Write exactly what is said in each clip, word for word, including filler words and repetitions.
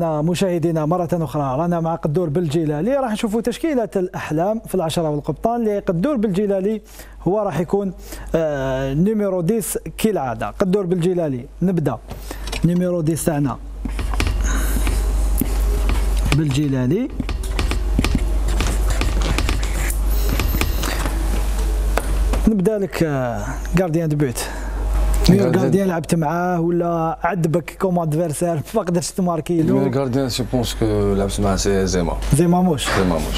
مشاهدينا مرة أخرى رانا مع قدور بالجيلالي. راح نشوفوا تشكيلة الأحلام في العشرة والقبطان لقدور بالجيلالي. هو راح يكون آه نميرو ديس كالعادة. قدور بالجيلالي نبدأ نميرو ديس تاعنا بالجيلالي. نبدأ لك آه غارديان دبيوت ميور غاردين. لعبت معاه ولا عذبك كوم ادفيرسير ما قدرتش تماركي له؟ ميور غاردين سي بونس كو لعبت مع سي زي ماموش زي ماموش زي ماموش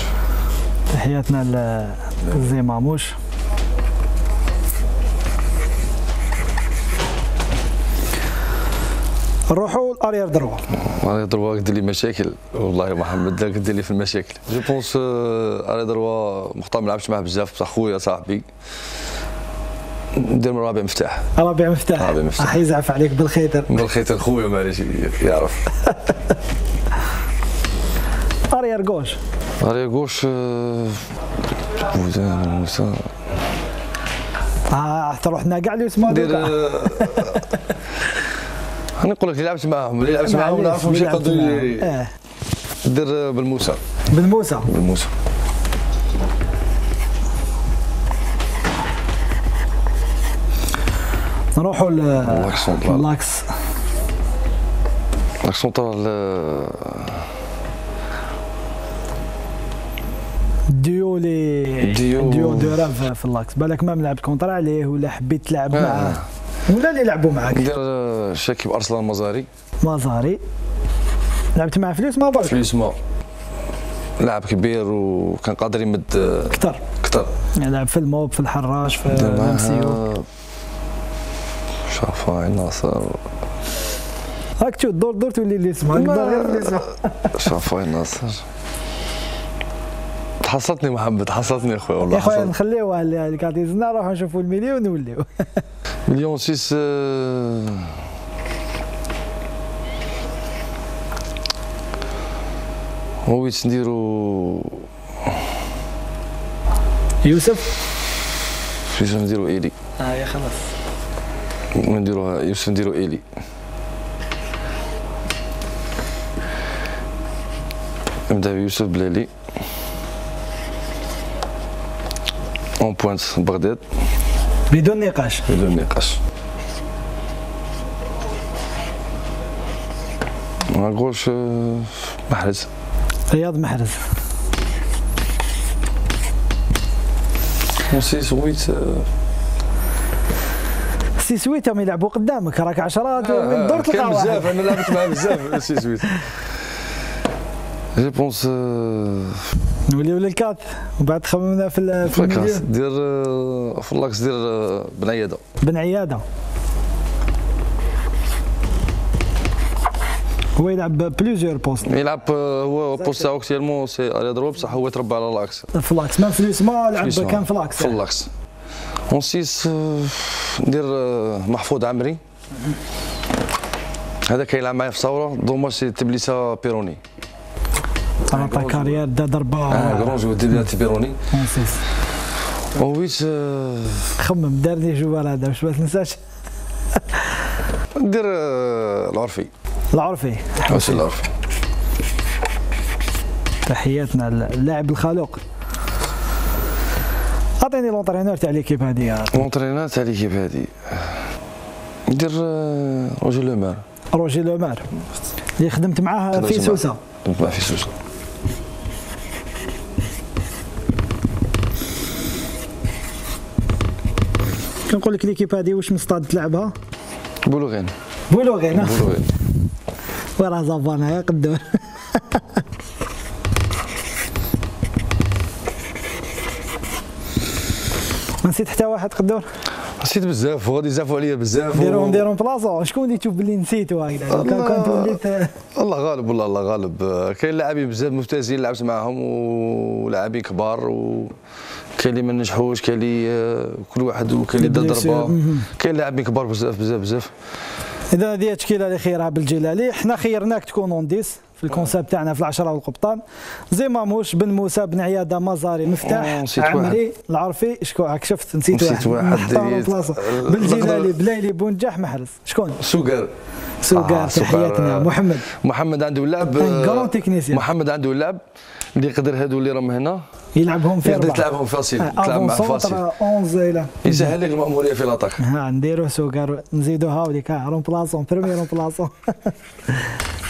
تحياتنا لزي ماموش. نروحوا لارير دروا. ارير دروا قد لي مشاكل والله محمد قد لي في المشاكل. جو بونس ارير دروا مختار ما لعبتش معاه بزاف بصح خويا صاحبي ندير رابع مفتاح. رابع مفتاح رابع مفتاح راح يزعف عليك بالخيطر بالخيطر خويا معليش يعرف. ارير غوش ارير غوش اه حتى رحنا كاع اللي يسمعوا دير. نقول لك اللي لعبت معاهم اللي لعبت معاهم نعرفهم واش يقدروا دير بالموسى بالموسى بالموسى نروحوا لاكس سونترال. لاكس لاكس سونترال ديو لي ديو ديو دو راف في اللاكس. بالك ما لعبت كونتر عليه ولا حبيت تلعب معاه ولا اللي لعبوا معاك؟ ندير شاكي بارسلان مزاري. مزاري لعبت معاه فلوس ما برك فلوس ما لاعب كبير وكان قادر يمد اكثر اكثر يعني لعب في الموب في الحراش في المسيو. شافاين ناصر هاك تشوف دور دور تولي اللي يسمع شافاين ناصر. تحصلتني محمد تحصلتني اخويا والله. اخويا نخليوها اللي قاعد يزنا نروحوا نشوفوا المليون نوليو. مليون سيس هويت نديرو يوسف يوسف نديرو ايلي. اه يا خلاص نديروها يوسف نديرو ايلي. نبدا بيوسف بلالي اون بوينت بغداد بدون نقاش بدون نقاش. غوش محرز رياض محرز سي سويت سي سويت هم يلعبوا قدامك راك عشرات من دور تلقى واحد. بزاف انا لعبت معاه بزاف سي سويت. جو بونس نوليو للكات وبعد خممنا في في الكاس دير في اللاكس دير بن عياده بن عياده. هو يلعب بليزيور بوست يلعب هو بوست تاعو اكتيلمون سي ارير دروا بصح هو تربى على اللاكس في اللاكس ما فلوس ما لعب كان في اللاكس في اللاكس. اون سيس ندير محفوظ عمري هذا كيلعب معايا في ثوره دوماج تبليس بيروني عطا كارير دا ضربه اه كرونج تبليس بيروني. اون سيس ويت خمم دار لي جوار هذا باش ما تنساش. ندير العرفي العرفي حسن العرفي تحياتنا اللاعب الخلوق. عطيني لونترينور تاع ليكيب هذه. لونترينور تاع ليكيب هذه ندير روجير لومار. روجير لومار اللي خدمت معاه في سوسه. خدمت معاه في سوسه. كنقول لك ليكيب هذه واش مصطاد تلعبها؟ بولوغين بولوغين بولوغين وراه زافانا يا قدور. نسيت حتى واحد قدور؟ نسيت بزاف وغادي يزعفوا عليا بزاف. نديرو نديرو بلاصه شكون اللي تشوف باللي نسيتو هكذا كنت وليت. الله غالب والله الله غالب. كاين لاعبين بزاف ممتازين لعبت معاهم ولاعبين كبار وكاين اللي ما نجحوش كاين اللي كل واحد وكاين اللي ضربه كاين لاعبين كبار بزاف بزاف بزاف. اذا هذه التشكيله اللي خيرها بالجيلالي. حنا خيرناك تكون اونديس الكونسيبت تاعنا في العشره والقبطان. زي ماموش، بن موسى، بن عياده، مزاري، مفتاح، عمري، العرفي، شكون راك شفت؟ نسيت واحد. نسيت واحد. بالجيلالي، بلايلي، بونجاح، محرز. شكون؟ سوقار. سوقار تحياتنا. محمد. محمد عنده لعب. محمد عنده لعب اللي يقدر هادو اللي راهم هنا يلعبهم في يقدر تلعبهم فاسيل. آه. تلعب مع فاسيل أحد عشر الى يسهل لك المأمورية في لاطاك. ها نديرو سوقار نزيدو هاوليك ها رون بلاصون برومي رون بلاصون.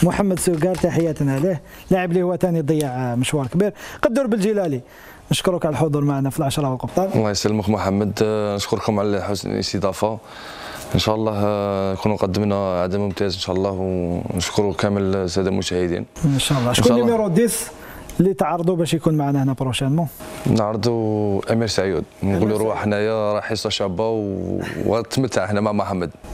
محمد سوقار تحياتنا ليه، لاعب اللي هو ثاني ضيع مشوار كبير. قدور بالجيلالي نشكرك على الحضور معنا في العشرة والقبطان. الله يسلمك محمد، نشكركم على حسن الاستضافة. ان شاء الله نكونوا قدمنا عدد ممتاز ان شاء الله، ونشكروا كامل السادة المشاهدين ان شاء الله. شكون نميرو ديس اللي تعرضوا باش يكون معنا هنا بروشانمون؟ نعرضوا أمير سعيد، نقولوا روح حنايا راه حصه شابه وتمتع هنا مع محمد.